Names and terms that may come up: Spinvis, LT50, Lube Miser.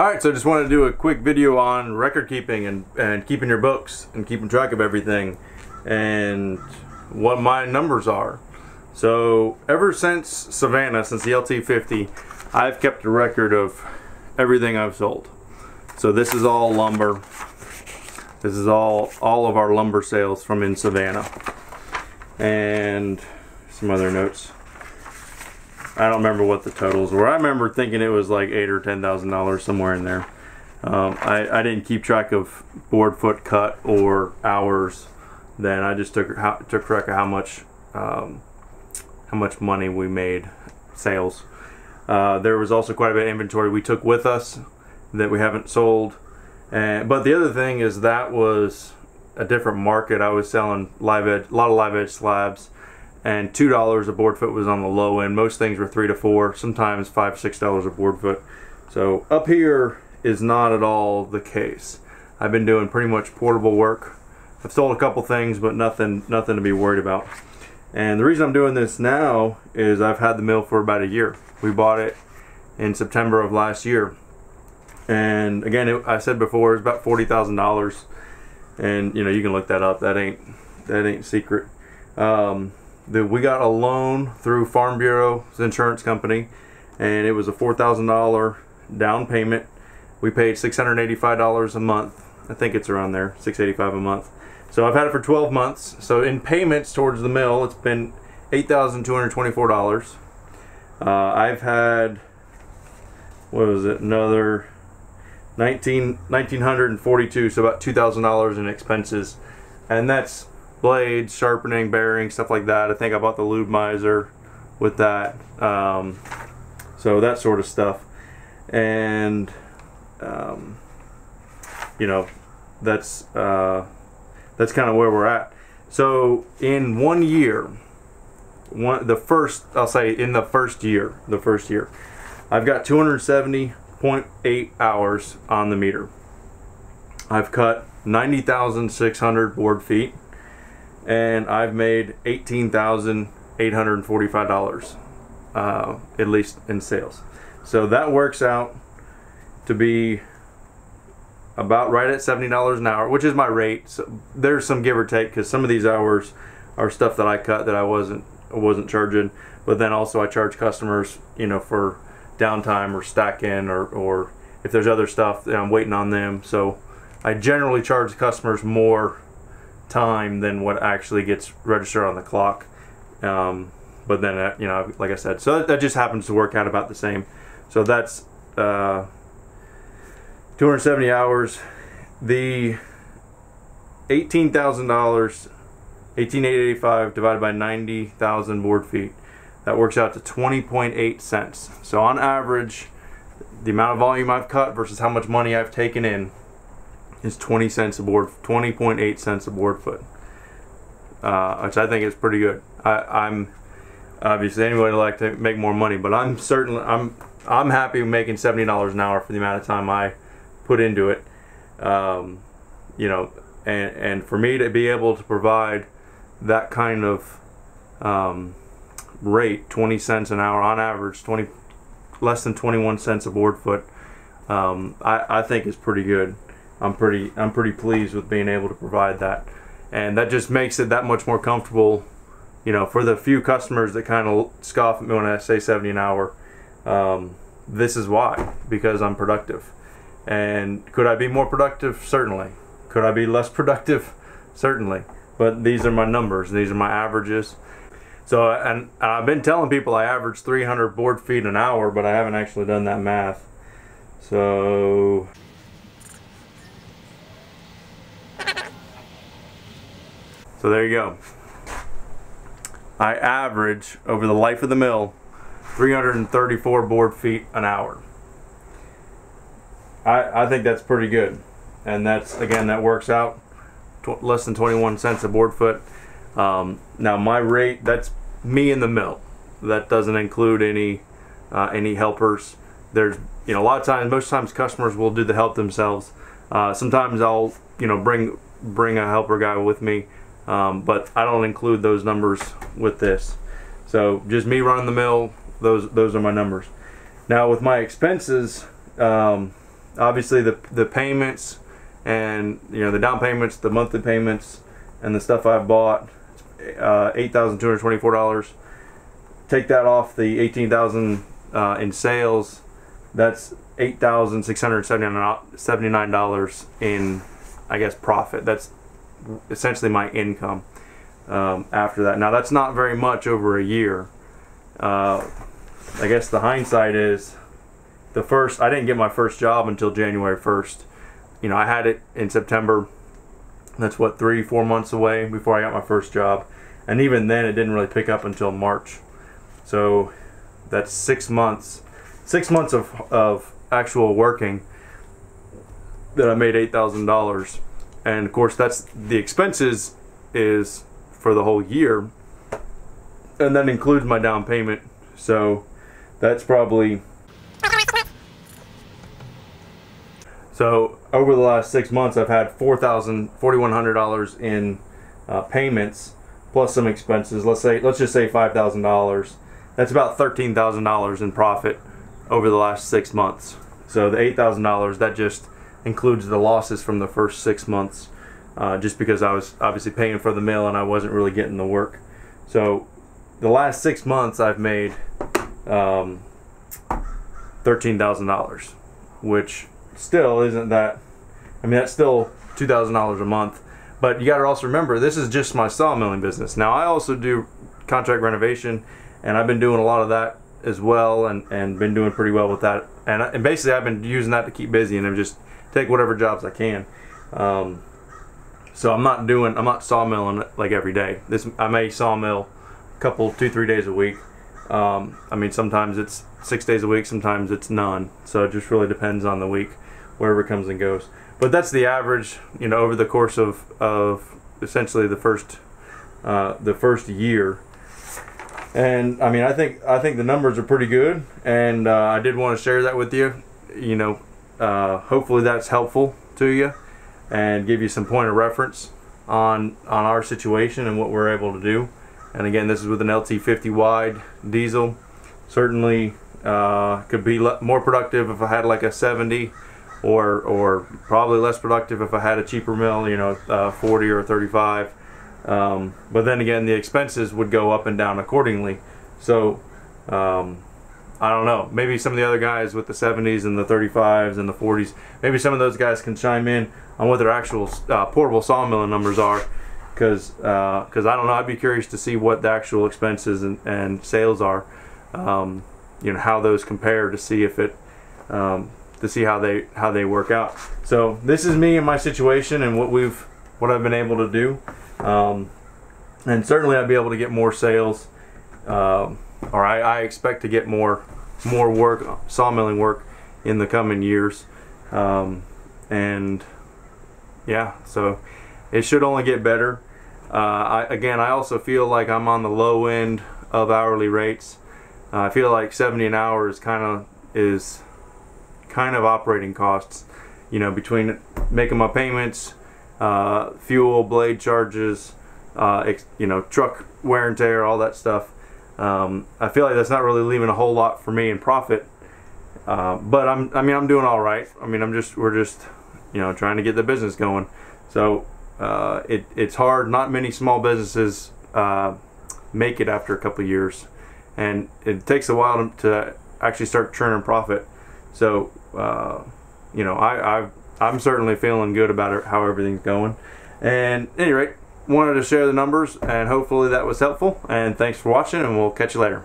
Alright, so I just wanted to do a quick video on record keeping and keeping your books and keeping track of everything and what my numbers are. So ever since Savannah, since the LT50, I've kept a record of everything I've sold. So this is all lumber. This is all of our lumber sales from in Savannah. And some other notes. I don't remember what the totals were. I remember thinking it was like $8,000 or $10,000, somewhere in there. I didn't keep track of board foot cut or hours. Then I just took track of how much money we made sales. There was also quite a bit of inventory we took with us that we haven't sold. But the other thing is that was a different market. I was selling live edge, a lot of live edge slabs. And $2 a board foot was on the low end. Most things were $3 to $4, sometimes $5, $6 a board foot. So up here is not at all the case. I've been doing pretty much portable work. I've sold a couple things, but nothing to be worried about. And the reason I'm doing this now is I've had the mill for about a year. We bought it in September of last year, and again, I said before, it's about $40,000. And you know, you can look that up. That ain't secret. We got a loan through Farm Bureau's insurance company, and it was a $4,000 down payment. We paid $685 a month. I think it's around there, $685 a month. So I've had it for 12 months. So in payments towards the mill, it's been $8,224. I've had, what was it, another $1,942, so about $2,000 in expenses, and that's blades, sharpening, bearing, stuff like that. I think I bought the Lube Miser with that, so that sort of stuff. And you know, that's kind of where we're at. So in one year, the first year, I've got 270.8 hours on the meter. I've cut 90,600 board feet. And I've made $18,845, at least in sales. So that works out to be about right at $70 an hour, which is my rate. So there's some give or take, because some of these hours are stuff that I cut that I wasn't charging, but then also I charge customers, you know, for downtime or stacking, or if there's other stuff that I'm waiting on them. So I generally charge customers more time than what actually gets registered on the clock, but then you know, like I said, so that just happens to work out about the same. So that's 270 hours. The $18,000, 18,885 divided by 90,000 board feet, that works out to 20.8 cents. So on average, the amount of volume I've cut versus how much money I've taken in is 20.8 cents a board foot, which I think is pretty good. I'm obviously, anybody would like to make more money, but I'm certainly I'm happy making $70 an hour for the amount of time I put into it. You know, and for me to be able to provide that kind of rate, 20 cents an hour on average, less than 21 cents a board foot, I think is pretty good. I'm pretty pleased with being able to provide that, and that just makes it that much more comfortable, you know, for the few customers that kind of scoff at me when I say 70 an hour. This is why, because I'm productive. And could I be more productive? Certainly. Could I be less productive? Certainly. But these are my numbers. These are my averages. So, and I've been telling people I average 300 board feet an hour, but I haven't actually done that math. So. So there you go. I average, over the life of the mill, 334 board feet an hour. I think that's pretty good. And that's, again, that works out less than 21 cents a board foot. Now my rate, that's me in the mill. That doesn't include any helpers. There's, you know, a lot of times, most times customers will do the help themselves. Sometimes I'll, you know, bring a helper guy with me. But I don't include those numbers with this. So just me running the mill, those are my numbers. Now with my expenses, obviously the payments and, you know, the down payments, the monthly payments, and the stuff I've bought, $8,224. Take that off the $18,000 in sales. That's $8,679 in, I guess, profit. That's essentially my income after that. Now, that's not very much over a year. I guess the hindsight is I didn't get my first job until January 1st. You know, I had it in September. That's what, 3-4 months away before I got my first job. And even then, it didn't really pick up until March. So that's 6 months. 6 months of actual working that I made $8,000. And of course, that's the expenses is for the whole year. And that includes my down payment. So that's probably... So over the last 6 months, I've had $4,100 in payments plus some expenses. Let's just say $5,000. That's about $13,000 in profit over the last 6 months. So the $8,000, that just includes the losses from the first 6 months, just because I was obviously paying for the mill and I wasn't really getting the work. So the last 6 months, I've made $13,000, which still isn't that, I mean, that's still $2,000 a month. But you got to also remember, this is just my sawmilling business. Now, I also do contract renovation, and I've been doing a lot of that as well, and been doing pretty well with that. And basically, I've been using that to keep busy, and I just take whatever jobs I can. So I'm not sawmilling like every day. I may sawmill a couple, 2-3 days a week. I mean, sometimes it's 6 days a week, sometimes it's none. So it just really depends on the week, wherever comes and goes. But that's the average, you know, over the course of essentially the first year. And I mean, I think the numbers are pretty good, and I did want to share that with you. You know, hopefully that's helpful to you and give you some point of reference on our situation and what we're able to do. And again, this is with an LT50 wide diesel. Certainly could be more productive if I had like a 70, or probably less productive if I had a cheaper mill, you know, 40 or 35. But then again, the expenses would go up and down accordingly. So I don't know, maybe some of the other guys with the 70s and the 35s and the 40s, maybe some of those guys can chime in on what their actual portable sawmilling numbers are. Because I don't know, I'd be curious to see what the actual expenses and sales are, you know, how those compare, to see if it to see how they work out. So this is me and my situation and what I've been able to do, and certainly I'd be able to get more sales, or I expect to get more work, sawmilling work, in the coming years, and yeah, so it should only get better. I also feel like I'm on the low end of hourly rates. I feel like $70 an hour is kind of operating costs, you know, between making my payments, fuel, blade charges, you know, truck wear and tear, all that stuff. I feel like that's not really leaving a whole lot for me in profit. But I'm doing all right. I mean, we're just, you know, trying to get the business going. So it's hard. Not many small businesses make it after a couple of years, and it takes a while to actually start churning profit. So you know, I'm certainly feeling good about it, how everything's going. And at any rate, wanted to share the numbers, and hopefully that was helpful. And thanks for watching, and we'll catch you later.